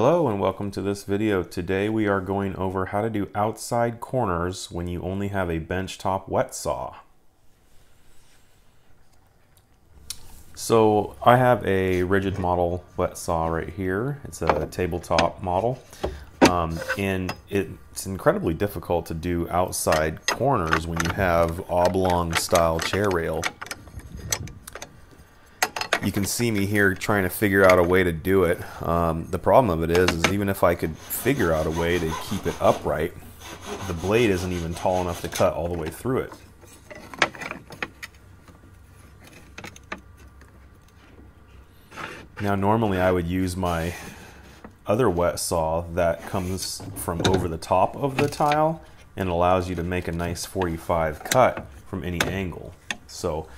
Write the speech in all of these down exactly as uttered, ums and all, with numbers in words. Hello and welcome to this video. Today we are going over how to do outside corners when you only have a benchtop wet saw. So I have a rigid model wet saw right here. It's a tabletop model um, and it's incredibly difficult to do outside corners when you have oblong style chair rail. You can see me here trying to figure out a way to do it. Um, the problem of it is, is even if I could figure out a way to keep it upright, the blade isn't even tall enough to cut all the way through it. Now normally I would use my other wet saw that comes from over the top of the tile and allows you to make a nice forty-five cut from any angle. So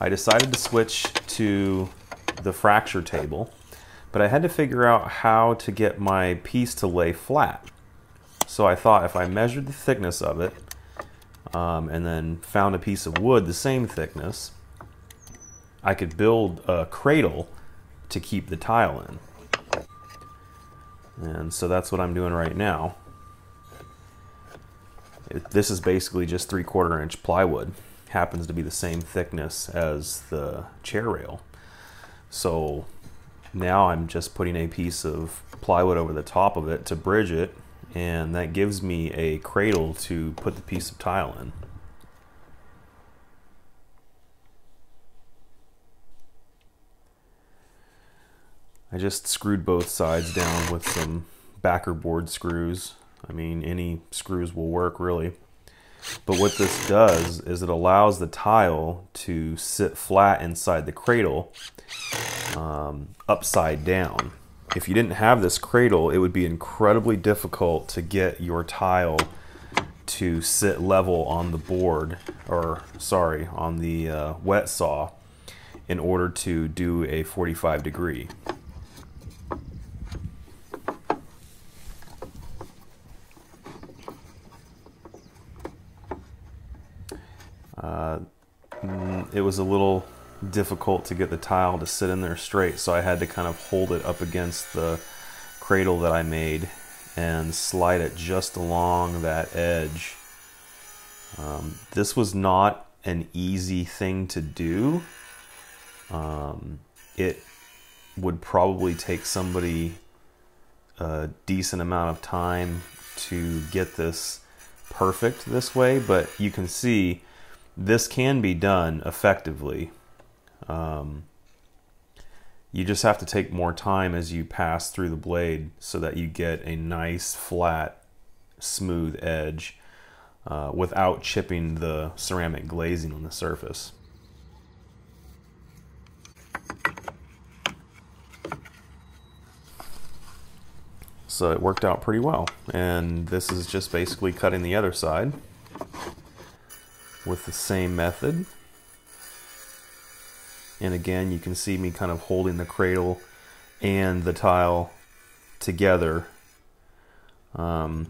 I decided to switch to the fracture table, but I had to figure out how to get my piece to lay flat. So I thought if I measured the thickness of it um, and then found a piece of wood the same thickness, I could build a cradle to keep the tile in. And so that's what I'm doing right now. It, this is basically just three-quarter inch plywood. Happens to be the same thickness as the chair rail. So now I'm just putting a piece of plywood over the top of it to bridge it, and that gives me a cradle to put the piece of tile in. I just screwed both sides down with some backer board screws. I mean, any screws will work really. But what this does is it allows the tile to sit flat inside the cradle um, upside down. If you didn't have this cradle, it would be incredibly difficult to get your tile to sit level on the board, or sorry, on the uh, wet saw in order to do a forty-five degree. Uh, it was a little difficult to get the tile to sit in there straight, so I had to kind of hold it up against the cradle that I made and slide it just along that edge. Um, this was not an easy thing to do. Um, it would probably take somebody a decent amount of time to get this perfect this way, but you can see this can be done effectively. Um, you just have to take more time as you pass through the blade so that you get a nice, flat, smooth edge uh, without chipping the ceramic glazing on the surface. So it worked out pretty well. And this is just basically cutting the other side with the same method. And again, you can see me kind of holding the cradle and the tile together. Um,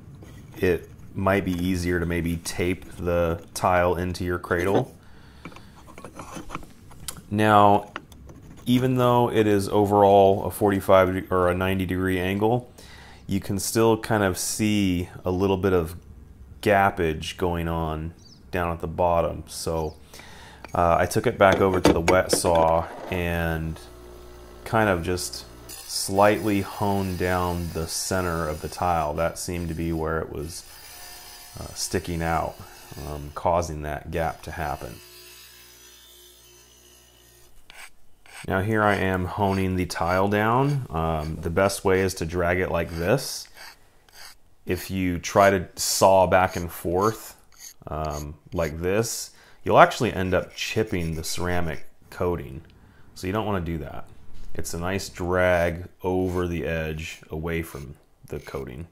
it might be easier to maybe tape the tile into your cradle. Now, even though it is overall a forty-five or a ninety degree angle, you can still kind of see a little bit of gappage going on down at the bottom. So uh, I took it back over to the wet saw and kind of just slightly honed down the center of the tile. That seemed to be where it was uh, sticking out, um, causing that gap to happen. Now here I am honing the tile down. Um, the best way is to drag it like this. If you try to saw back and forth Um, like this, you'll actually end up chipping the ceramic coating. So you don't want to do that. It's a nice drag over the edge away from the coating.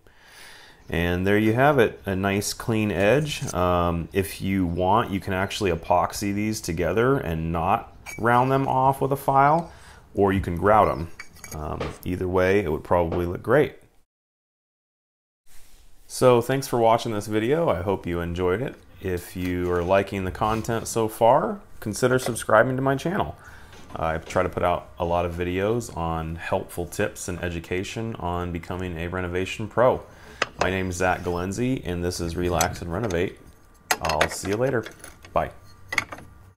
And there you have it, a nice clean edge. Um, if you want, you can actually epoxy these together and not round them off with a file, or you can grout them. Um, either way, it would probably look great. So thanks for watching this video. I hope you enjoyed it. If you are liking the content so far, consider subscribing to my channel. I try to put out a lot of videos on helpful tips and education on becoming a renovation pro. My name is Zach Galenzi, and this is Relax and Renovate. I'll see you later. Bye.